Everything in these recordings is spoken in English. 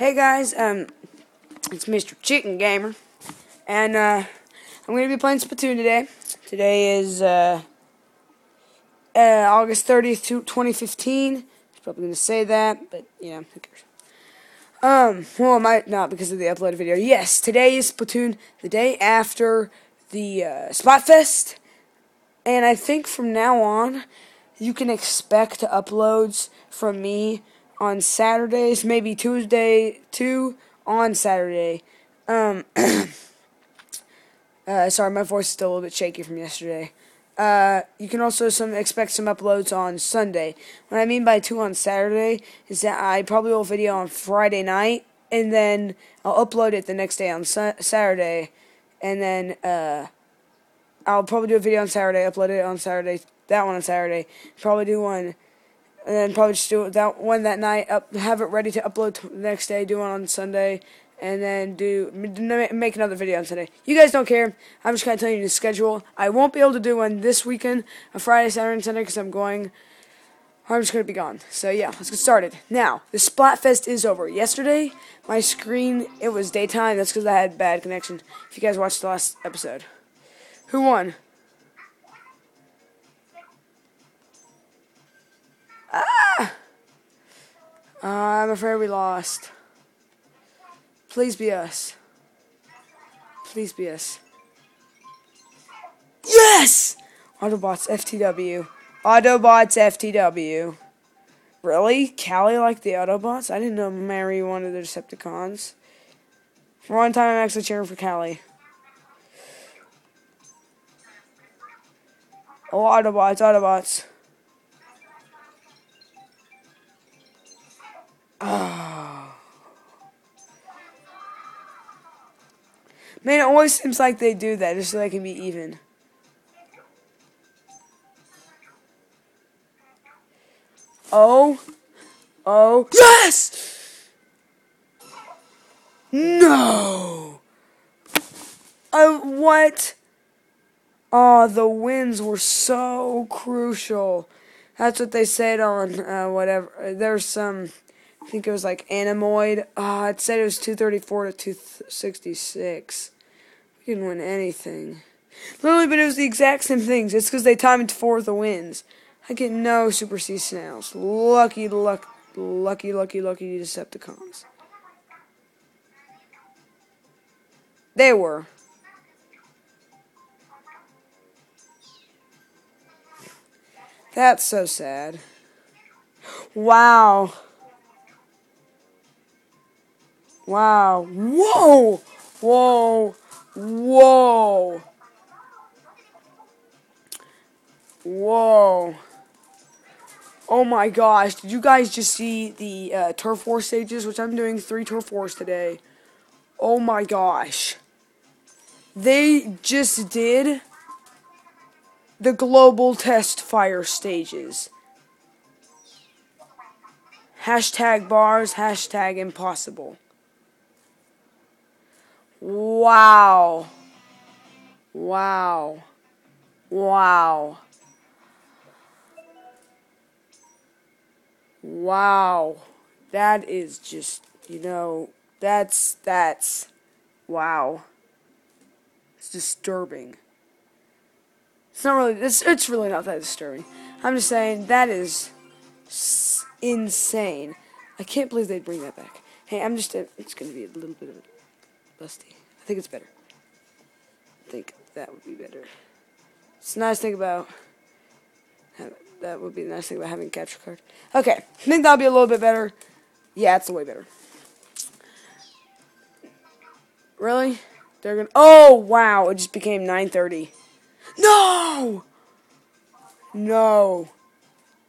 Hey guys, it's Mr. ChiknGamer, and I'm going to be playing Splatoon today. Today is August 30th, 2015. I was probably going to say that, but yeah, who cares? Well, I might not because of the upload video. Yes, today is Splatoon, the day after the Splatfest, and I think from now on, you can expect uploads from me on Saturdays, maybe Tuesday, too, on Saturday. Sorry, my voice is still a little bit shaky from yesterday. You can also expect some uploads on Sunday. What I mean by two on Saturday is that I probably will video on Friday night, and then I'll upload it the next day on Saturday, and then I'll probably do a video on Saturday, upload it on Saturday, that one on Saturday, probably do one. And then probably just do that one that night, have it ready to upload the next day, do one on Sunday, and then make another video on Sunday. You guys don't care. I'm just kind of telling you the schedule. I won't be able to do one this weekend, a Friday, Saturday, and Sunday, because I'm just going to be gone. So yeah, let's get started. Now, the Splatfest is over. Yesterday, my screen, it was daytime. That's because I had bad connection. If you guys watched the last episode. Who won? I'm afraid we lost. Please be us. Please be us. Yes! Autobots FTW. Autobots FTW. Really? Callie liked the Autobots? I didn't know Mary wanted the Decepticons. For one time, I'm actually cheering for Callie. Oh, Autobots, Autobots. Oh. Man, it always seems like they do that just so they can be even. Oh. Oh. Yes! No! What? Oh, the wins were so crucial. That's what they said on whatever. There's some... I think it was like Animoid. It said it was 234 to 266. We didn't win anything. Literally, but it was the exact same things. It's because they timed for the wins. I get no Super Sea Snails. Lucky Decepticons. They were. That's so sad. Wow. Wow. Whoa! Whoa! Whoa! Whoa. Oh my gosh. Did you guys just see the Turf War stages? Which I'm doing 3 Turf Wars today. Oh my gosh. They just did the global test fire stages. Hashtag bars, hashtag impossible. Wow. Wow. Wow. Wow. That is just, that's, wow. It's disturbing. It's really not that disturbing. I'm just saying, that is insane. I can't believe they'd bring that back. Hey, it's gonna be a little bit of a Busty. I think it's better. I think that would be better. It's a nice thing about... That would be the nice thing about having a capture card. Okay. I think that'll be a little bit better. Yeah, it's way better. Really? They're gonna... Oh, wow! It just became 9:30. No! No.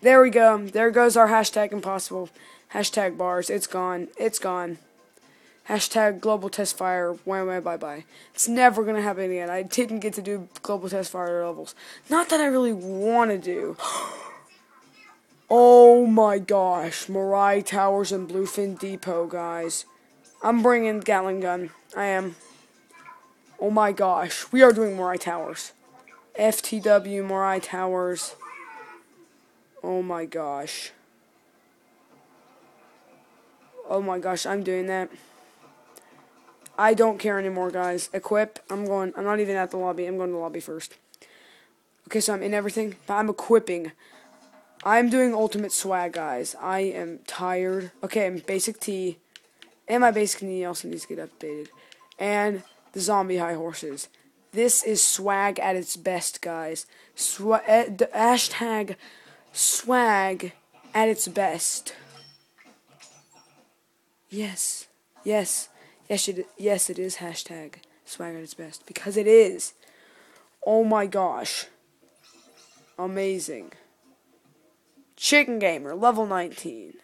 There we go. There goes our hashtag impossible. Hashtag bars. It's gone. It's gone. Hashtag global test fire. Why, bye, bye. It's never gonna happen again. I didn't get to do global test fire levels. Not that I really want to do. Oh my gosh, Moray Towers and Bluefin Depot, guys. I'm bringing Gatling Gun. I am. Oh my gosh, we are doing Moray Towers. FTW Moray Towers. Oh my gosh. Oh my gosh, I'm doing that. I don't care anymore, guys. Equip. I'm not even at the lobby. I'm going to the lobby first. Okay, so I'm in everything, but I'm equipping. I'm doing ultimate swag, guys. I am tired. Okay, I'm basic T. And my basic knee also needs to get updated. And the zombie high horses. This is swag at its best, guys. Hashtag swag at its best. Yes. Yes. Yes, it is hashtag swag at its best. Because it is. Oh my gosh. Amazing. ChiknGamer, level 19.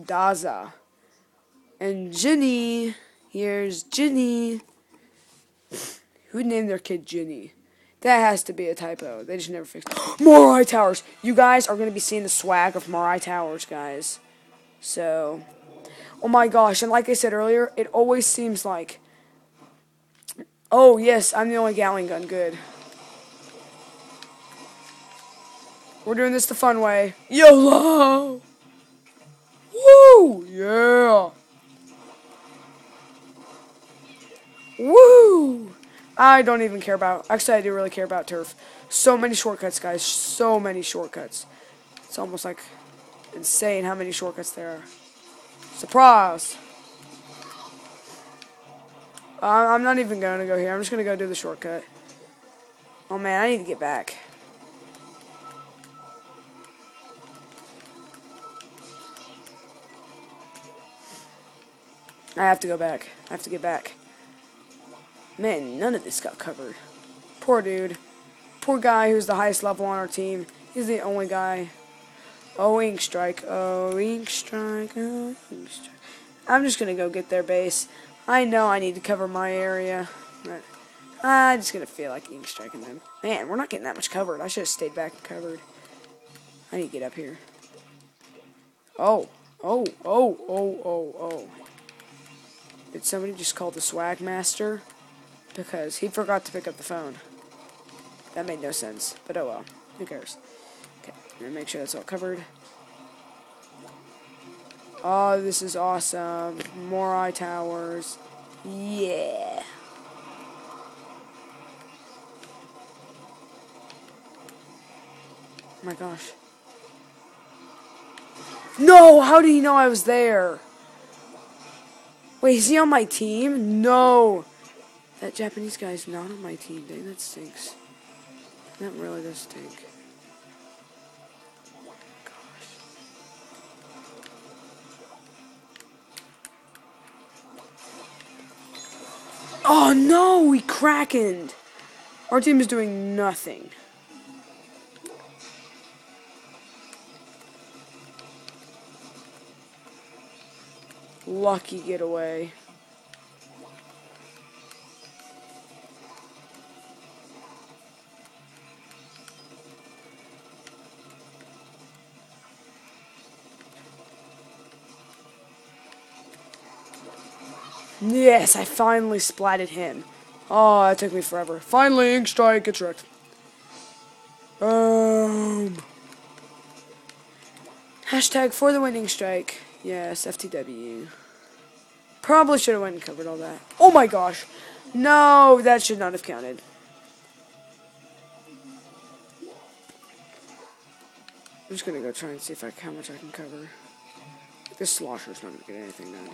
Daza. And Ginny. Here's Ginny. Who named their kid Ginny? That has to be a typo. They just never fixed it. Moray Towers. You guys are going to be seeing the swag of Moray Towers, guys. So, oh my gosh. And like I said earlier, it always seems like... Oh, yes, I'm the only Gatling Gun. Good. We're doing this the fun way. YOLO! Woo! Yeah! Woo! I don't even care about... Actually, I do really care about turf. So many shortcuts, guys. So many shortcuts. It's almost, like, insane how many shortcuts there are. Surprise! I'm not even going to go here. I'm just going to go do the shortcut. Oh, man, I need to get back. I have to go back. I have to get back. Man, none of this got covered. Poor dude. Poor guy who's the highest level on our team. He's the only guy. Oh, ink strike. Oh, ink strike. Oh, ink strike. I'm just going to go get their base. I know I need to cover my area. But I'm just going to feel like ink striking them. Man, we're not getting that much covered. I should have stayed back and covered. I need to get up here. Oh. Oh, oh, oh, oh, oh. Did somebody just call the swag master? Because he forgot to pick up the phone. That made no sense. But oh well. Who cares? Okay, I'm gonna make sure that's all covered. Oh, this is awesome. Moray Towers. Yeah. Oh my gosh. No! How did he know I was there? Wait, is he on my team? No! That Japanese guy's not on my team, dang, that stinks. That really does stink. Oh my gosh. Oh no! We Krakened! Our team is doing nothing. Lucky getaway. Yes, I finally splatted him. Oh, that took me forever. Finally, ink strike gets wrecked. Hashtag for the winning strike. Yes, FTW. Probably should have went and covered all that. Oh my gosh. No, that should not have counted. I'm just going to go try and see if how much I can cover. This slosher's not going to get anything done.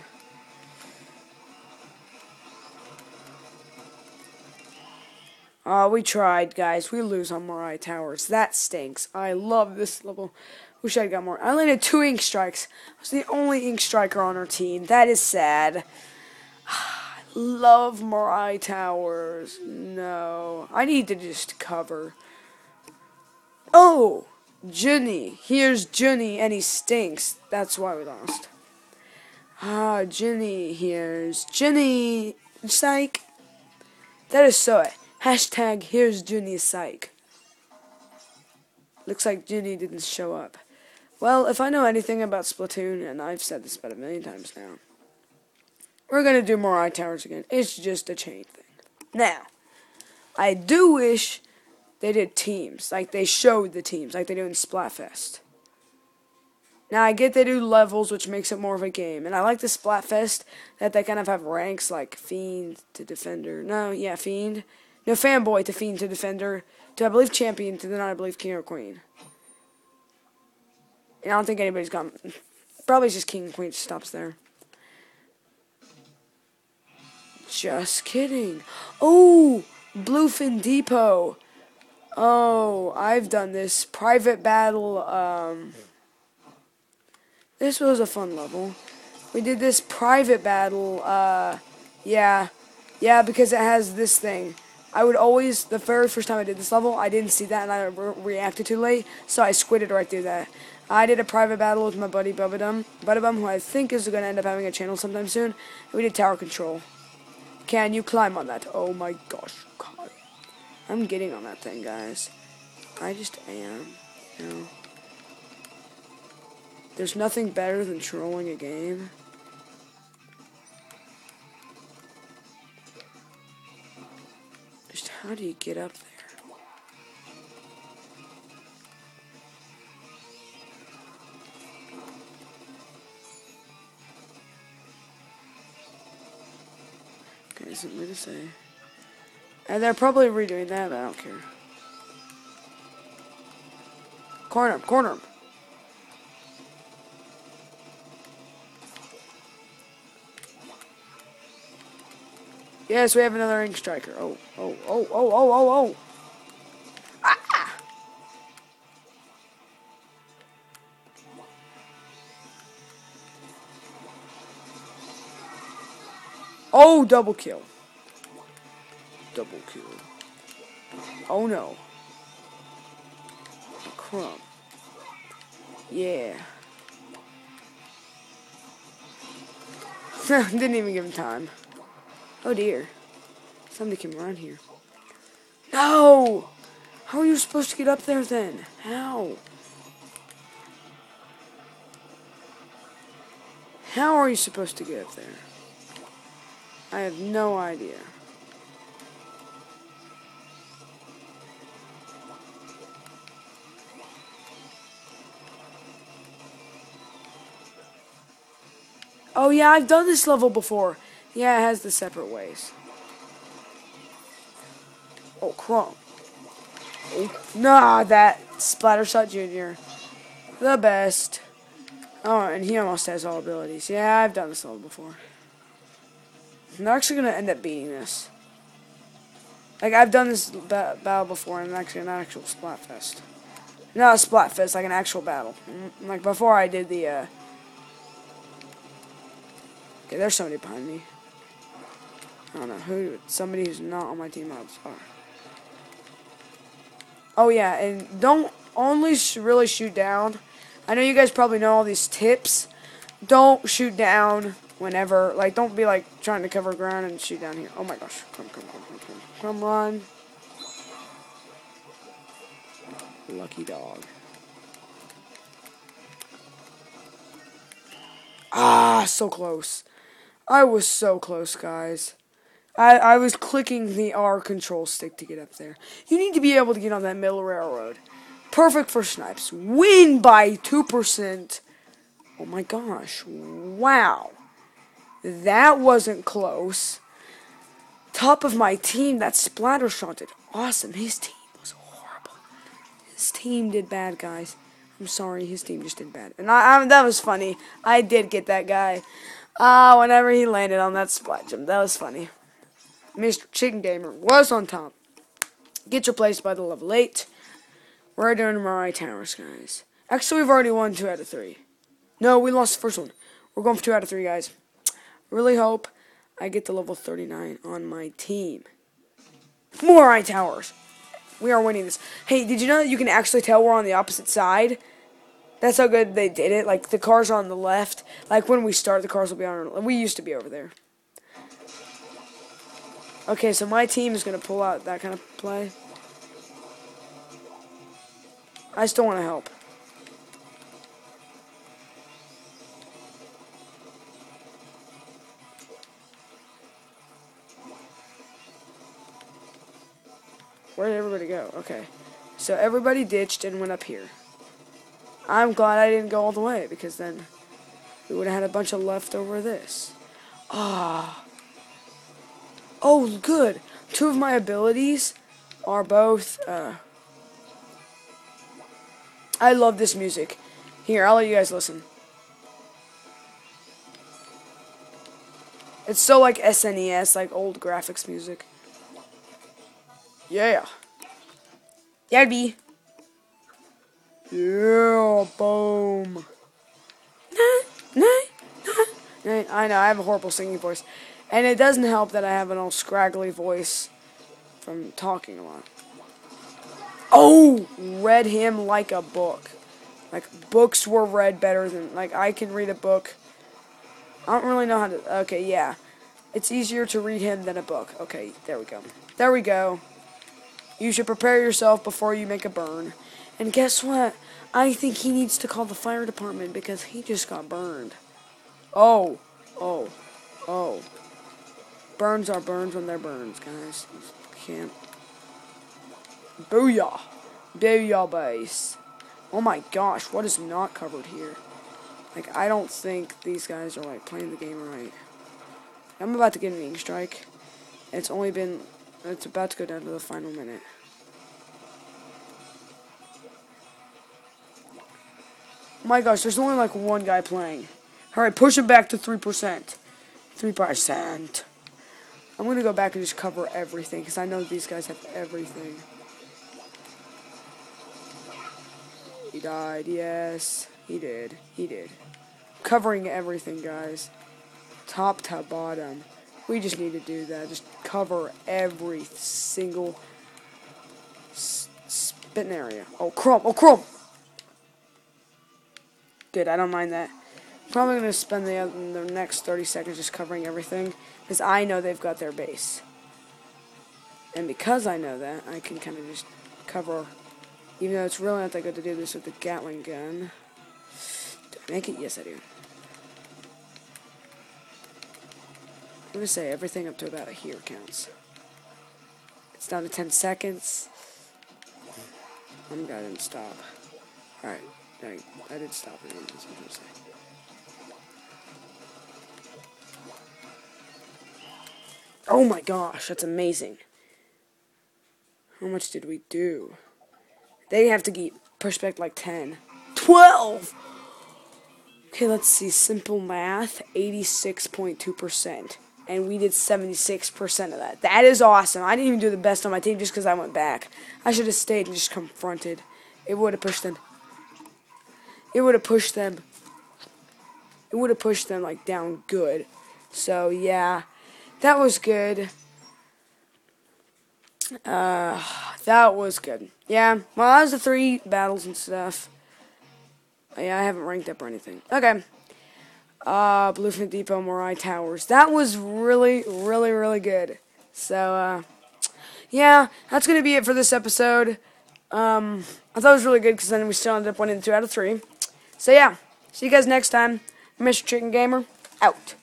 We tried, guys. We lose on Moray Towers. That stinks. I love this level. Wish I got more. I landed 2 ink strikes. I was the only ink striker on our team. That is sad. Love Moray Towers. No. I need to just cover. Oh! Ginny. Here's Ginny, and he stinks. That's why we lost. Ah, Ginny. Here's Ginny. Psych. That is so it. Hashtag, here's Ginny psych. Looks like Ginny didn't show up. Well, if I know anything about Splatoon, and I've said this about a million times now, we're going to do Moray Towers again. It's just a chain thing. Now, I do wish they did teams. Like, they showed the teams, like they do in Splatfest. Now, I get they do levels, which makes it more of a game. And I like the Splatfest, that they kind of have ranks like Fiend to Defender. No, yeah, Fiend. No, Fanboy to Fiend to Defender. To, I believe, Champion to, then I believe, King or Queen. And I don't think anybody's got... Probably just King and Queen stops there. Just kidding. Oh, Bluefin Depot. Oh, I've done this. Private Battle, This was a fun level. We did this private battle, Yeah, because it has this thing. I would always, the very first time I did this level, I didn't see that and I reacted too late, so I squidded right through that. I did a private battle with my buddy Bubadum, who I think is going to end up having a channel sometime soon. And we did tower control. Can you climb on that? Oh my gosh, God. I'm getting on that thing, guys. I just am. No. There's nothing better than trolling a game. Just how do you get up there? Okay, there's something to say. And they're probably redoing that, but I don't care. Corner him, corner him. Yes, we have another Ink Striker. Oh. Ah! Oh, double kill. Double kill. Oh, no. Crumb. Yeah. Didn't even give him time. Oh dear. Somebody came around here. No! How are you supposed to get up there then? How? How are you supposed to get up there? I have no idea. Oh yeah, I've done this level before. Yeah, it has the separate ways. Oh, crumb. Oh, nah, that Splattershot Jr. The best. Oh, and he almost has all abilities. Yeah, I've done this level before. I'm actually going to end up beating this. Like, I've done this battle before in an actual Splatfest. Not a Splatfest, like an actual battle. Like, before I did the, Okay, there's somebody behind me. I don't know who, somebody who's not on my team ops are. Oh yeah, and don't only really shoot down. I know you guys probably know all these tips. Don't shoot down whenever, like don't be like trying to cover ground and shoot down here. Oh my gosh, come on. Lucky dog. Ah, so close. I was so close, guys. I was clicking the R control stick to get up there. You need to be able to get on that middle railroad. Perfect for snipes. Win by 2%. Oh my gosh. Wow. That wasn't close. Top of my team, that Splattershot did awesome. His team was horrible. His team did bad, guys. I'm sorry, his team just did bad. And I that was funny. I did get that guy. Whenever he landed on that splat jump, that was funny. Mr. ChiknGamer was on top. Gets replaced by the level 8. We're doing Moray Towers, guys. Actually, we've already won 2 out of 3. No, we lost the first one. We're going for 2 out of 3, guys. Really hope I get the level 39 on my team. Moray Towers. We are winning this. Hey, did you know that you can actually tell we're on the opposite side? That's how good they did it. Like, the cars are on the left. Like, when we start, the cars will be on our left. We used to be over there. Okay, so my team is going to pull out that kind of play. I still want to help. Where did everybody go? Okay. So everybody ditched and went up here. I'm glad I didn't go all the way, because then we would have had a bunch of leftover this. Ah. Oh, good. Two of my abilities are both, I love this music. Here, I'll let you guys listen. It's so like SNES, like old graphics music. Yeah. That'd be. Yeah, boom. I know, I have a horrible singing voice. And it doesn't help that I have an old scraggly voice from talking a lot. Oh! Read him like a book. Like, books were read better than, like, I can read a book. I don't really know how to, okay, yeah. It's easier to read him than a book. Okay, there we go. There we go. You should prepare yourself before you make a burn. And guess what? I think he needs to call the fire department because he just got burned. Oh. Oh. Oh. Burns are burns when they're burns, guys. You can't. Booyah. Booyah base. Oh my gosh, what is not covered here? Like, I don't think these guys are, like, playing the game right. I'm about to get an ink strike. It's about to go down to the final minute. Oh my gosh, there's only, like, one guy playing. Alright, push it back to 3%. 3%. I'm gonna go back and just cover everything, because I know these guys have everything. He died, yes. He did. He did. Covering everything, guys. Top to bottom. We just need to do that. Just cover every single spitting area. Oh, crumb. Oh, crumb. Good. I don't mind that. Probably going to spend the next 30 seconds just covering everything, because I know they've got their base. And because I know that, I can kind of just cover, even though it's really not that good to do this with the Gatling gun. Make it? Yes, I do. I'm going to say everything up to about here counts. It's down to 10 seconds. I didn't stop. Alright. I did stop it. That's what I'm saying. Oh my gosh, that's amazing. How much did we do? They have to get pushed back like 10. 12! Okay, let's see. Simple math, 86.2%. And we did 76% of that. That is awesome. I didn't even do the best on my team just because I went back. I should have stayed and just confronted. It would have pushed them. It would have pushed them. It would have pushed them, like, down good. So, yeah. That was good. That was good. Yeah, well, that was the 3 battles and stuff. Yeah, I haven't ranked up or anything. Okay. Bluefin Depot, Moray Towers. That was really, really, really good. So, yeah, that's going to be it for this episode. I thought it was really good because then we still ended up winning 2 out of 3. So, yeah, see you guys next time. Mr. ChiknGamer, out.